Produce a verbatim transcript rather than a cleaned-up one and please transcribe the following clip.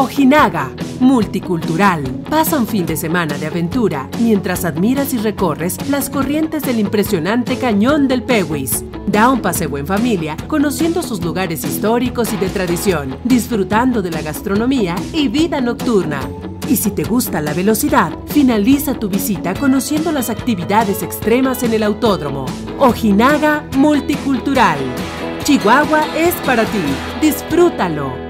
Ojinaga, multicultural. Pasa un fin de semana de aventura mientras admiras y recorres las corrientes del impresionante Cañón del Pewis. Da un paseo en familia, conociendo sus lugares históricos y de tradición, disfrutando de la gastronomía y vida nocturna. Y si te gusta la velocidad, finaliza tu visita conociendo las actividades extremas en el autódromo. Ojinaga multicultural. Chihuahua es para ti. ¡Disfrútalo!